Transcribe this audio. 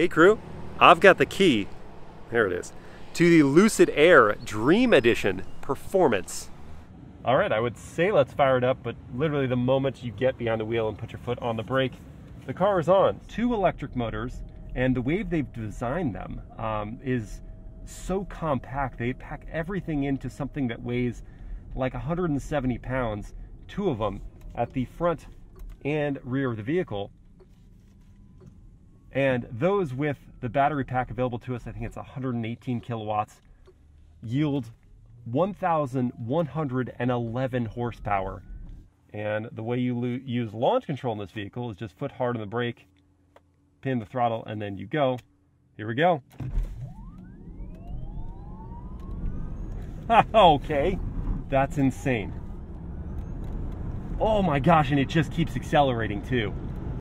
Hey crew, I've got the key, there it is, to the Lucid Air Dream Edition Performance. All right, I would say let's fire it up, but literally the moment you get behind the wheel and put your foot on the brake, the car is on. Two electric motors, and the way they've designed them is so compact. They pack everything into something that weighs like 170 pounds, two of them at the front and rear of the vehicle. And those with the battery pack available to us, I think it's 118 kilowatts, yield 1,111 horsepower. And the way you use launch control in this vehicle is just foot hard on the brake, pin the throttle, and then you go. Here we go. Okay, that's insane. Oh my gosh, and it just keeps accelerating too.